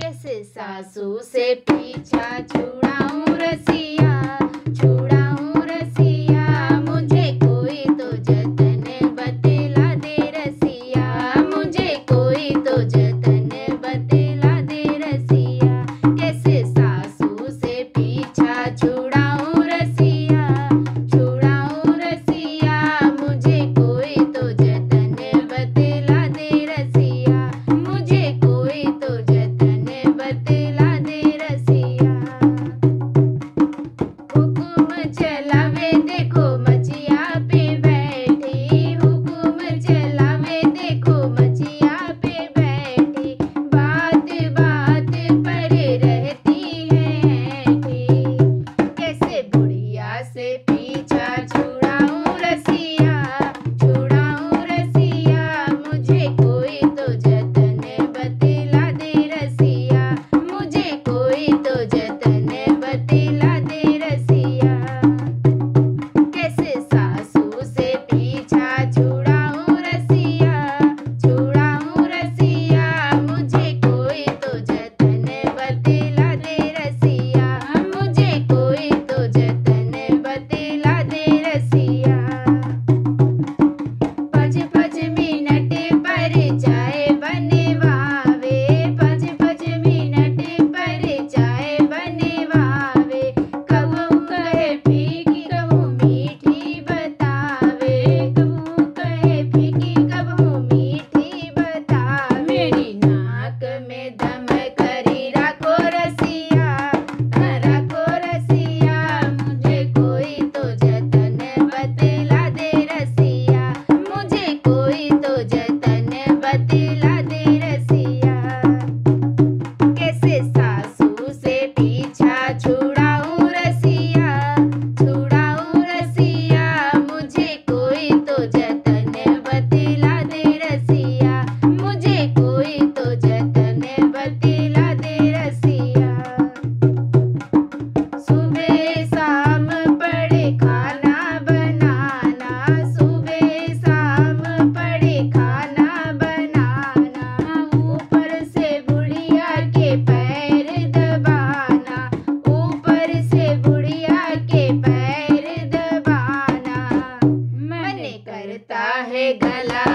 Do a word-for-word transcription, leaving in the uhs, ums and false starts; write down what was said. कैसे सासू से पीछा छुड़ाऊं रसिया, छुड़ाऊं रसिया, मुझे कोई तो जतन बतला दे रसिया, मुझे कोई तो जतन बतला दे रसिया। कैसे सासू से पीछा छुड़ाऊं रसिया, छुड़ाऊं रसिया, मुझे कोई तो जतन बतला दे रसिया, मुझे कोई तो गला